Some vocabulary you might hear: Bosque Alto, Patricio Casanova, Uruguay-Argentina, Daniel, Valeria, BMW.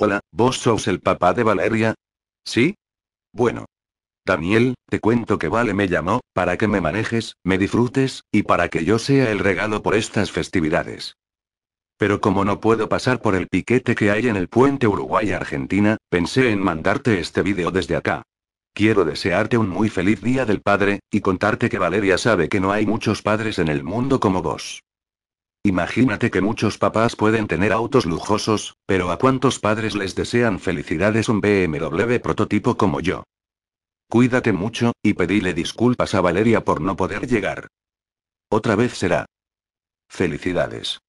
Hola, ¿vos sos el papá de Valeria? ¿Sí? Bueno. Daniel, te cuento que Vale me llamó, para que me manejes, me disfrutes, y para que yo sea el regalo por estas festividades. Pero como no puedo pasar por el piquete que hay en el puente Uruguay-Argentina, pensé en mandarte este vídeo desde acá. Quiero desearte un muy feliz Día del Padre, y contarte que Valeria sabe que no hay muchos padres en el mundo como vos. Imagínate que muchos papás pueden tener autos lujosos, pero ¿a cuántos padres les desean felicidades un BMW prototipo como yo? Cuídate mucho, y pedile disculpas a Valeria por no poder llegar. Otra vez será. Felicidades.